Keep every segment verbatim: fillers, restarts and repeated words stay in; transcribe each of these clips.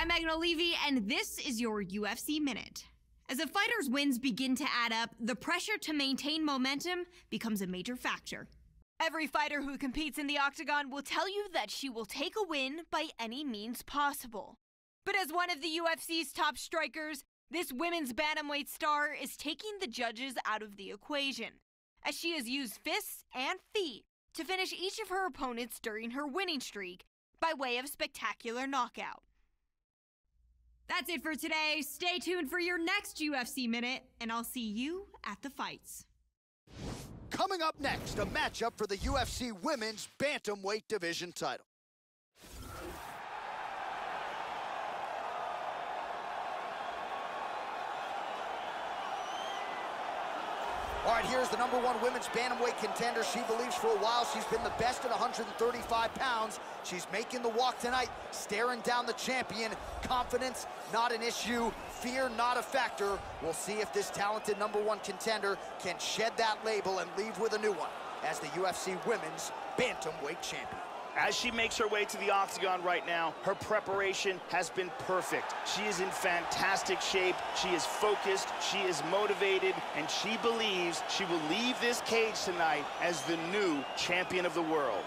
I'm Megan Levy, and this is your U F C Minute. As a fighter's wins begin to add up, the pressure to maintain momentum becomes a major factor. Every fighter who competes in the octagon will tell you that she will take a win by any means possible. But as one of the U F C's top strikers, this women's bantamweight star is taking the judges out of the equation, as she has used fists and feet to finish each of her opponents during her winning streak by way of spectacular knockout. That's it for today. Stay tuned for your next U F C Minute, and I'll see you at the fights. Coming up next, a matchup for the U F C Women's Bantamweight Division title. All right, here's the number one women's bantamweight contender. She believes for a while she's been the best at one thirty-five pounds. She's making the walk tonight, staring down the champion. Confidence, not an issue. Fear, not a factor. We'll see if this talented number one contender can shed that label and leave with a new one as the U F C Women's Bantamweight Champion. As she makes her way to the octagon right now, her preparation has been perfect. She is in fantastic shape. She is focused, she is motivated, and she believes she will leave this cage tonight as the new champion of the world.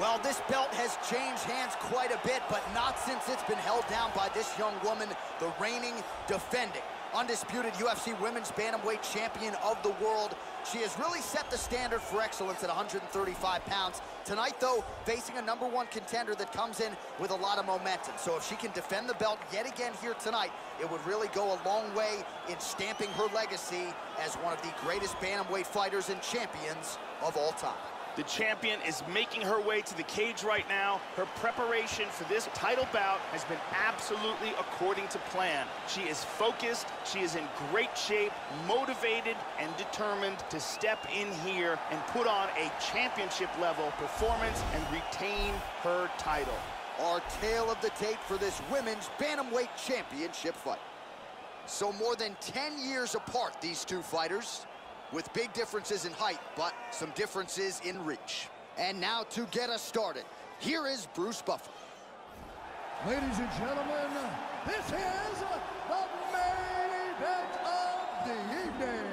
Well, this belt has changed hands quite a bit, but not since it's been held down by this young woman, the reigning, defending, undisputed U F C Women's Bantamweight Champion of the world. She has really set the standard for excellence at one thirty-five pounds. Tonight, though, facing a number one contender that comes in with a lot of momentum. So if she can defend the belt yet again here tonight, it would really go a long way in stamping her legacy as one of the greatest bantamweight fighters and champions of all time. The champion is making her way to the cage right now. Her preparation for this title bout has been absolutely according to plan. She is focused, she is in great shape, motivated, and determined to step in here and put on a championship-level performance and retain her title. Our tale of the tape for this women's bantamweight championship fight. So more than ten years apart, these two fighters, with big differences in height, but some differences in reach. And now to get us started, here is Bruce Buffer. Ladies and gentlemen, this is the main event of the evening.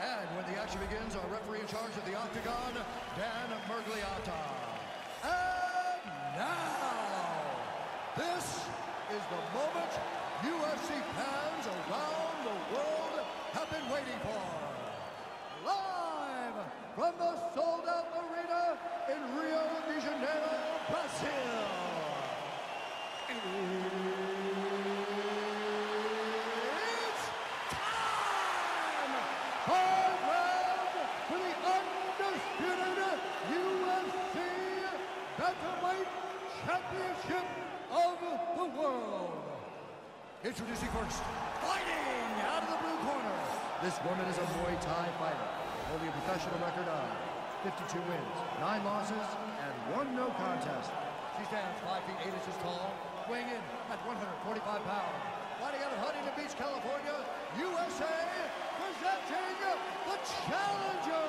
And when the action begins, our referee in charge of the octagon, Dan Miragliotta. And now, this is the moment U F C fans around the world have been waiting for. Live from the sold-out arena in Rio de Janeiro, Brazil. It's time! Hard round for the undisputed U F C Bantamweight Championship of the world. Introducing first, fighting out of the blue corner. This woman is a Muay Thai fighter, holding a professional record of fifty-two wins, nine losses, and one no contest. She stands five feet eight inches tall, weighing in at one forty-five pounds. Fighting out of Huntington Beach, California, U S A, presenting the challenger,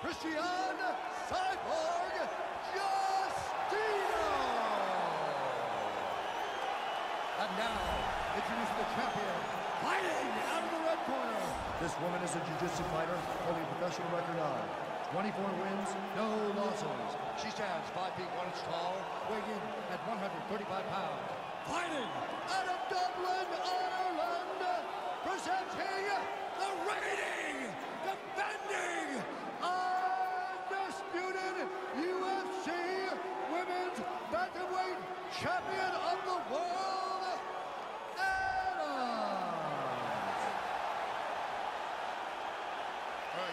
Christiane Cyborg Justino. And now, introducing the champion, fighting out of the red corner. This woman is a jiu-jitsu fighter holding a professional record of twenty-four wins, no losses. She stands five feet one inch tall, weighing in at one thirty-five pounds. Fighting out of Dublin, Ireland, presenting the reigning, defending, undisputed U F C Women's Bantamweight Champion of the World.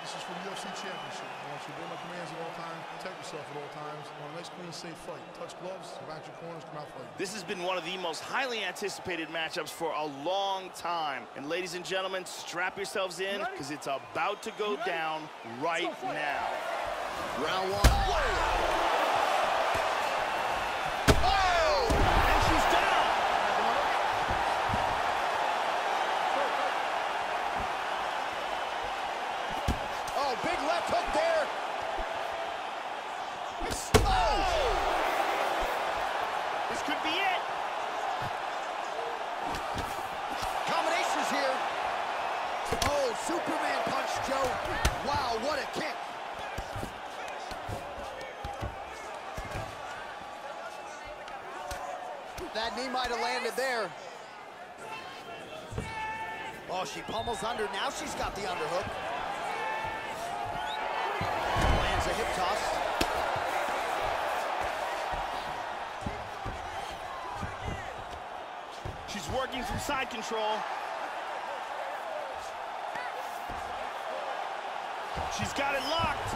This is for the U F C Championship. I want you to build up commands at all times, protect yourself at all times. I want a nice, clean, safe fight. Touch gloves, around your corners, come out fighting. This has been one of the most highly anticipated matchups for a long time. And ladies and gentlemen, strap yourselves in, because it's about to go down right now. Round one. Whoa. Oh! And she's down! left hook there. Oh! This could be it. Combinations here. Oh, Superman punch, Joe. Wow, what a kick. That knee might have landed there. Oh, she pummels under. Now she's got the underhook. Lands a hip toss. She's working from side control. She's got it locked.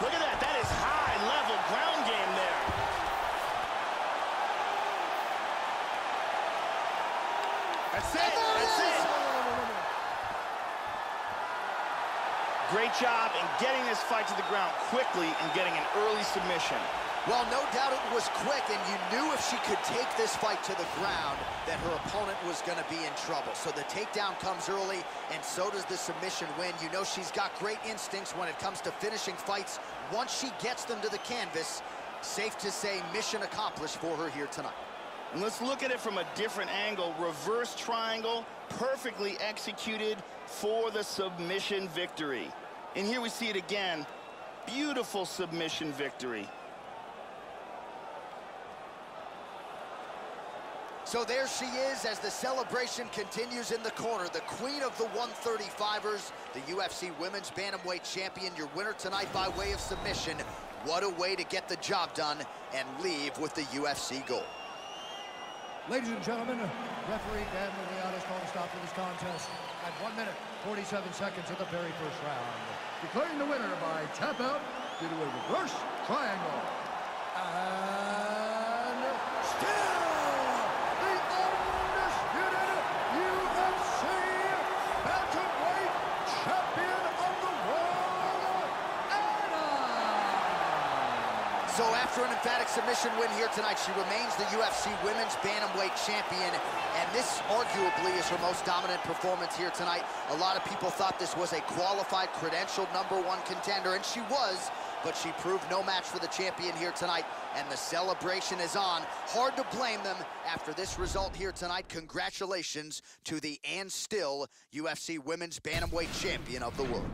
Look at that. That is high-level ground game there. That's it, that's it. Great job in getting this fight to the ground quickly and getting an early submission. Well, no doubt it was quick, and you knew if she could take this fight to the ground that her opponent was gonna be in trouble. So the takedown comes early, and so does the submission win. You know she's got great instincts when it comes to finishing fights. Once she gets them to the canvas, safe to say mission accomplished for her here tonight. And let's look at it from a different angle. Reverse triangle, perfectly executed for the submission victory. And here we see it again. Beautiful submission victory. So there she is as the celebration continues in the corner. The queen of the one thirty-fivers, the U F C Women's Bantamweight Champion, your winner tonight by way of submission. What a way to get the job done and leave with the U F C gold. Ladies and gentlemen, referee Dan Liliana has called a stop to this contest at one minute, forty-seven seconds of the very first round, declaring the winner by tap out due to a reverse triangle. And still, the undisputed U F C Bantamweight Champion of the World, Anna! So after an emphatic submission win here tonight, she remains the U F C Women's Bantamweight Champion, and this arguably is her most dominant performance here tonight. A lot of people thought this was a qualified, credentialed number one contender, and she was, but she proved no match for the champion here tonight, and the celebration is on. Hard to blame them after this result here tonight. Congratulations to the and still U F C Women's Bantamweight Champion of the World.